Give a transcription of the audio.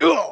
Ugh!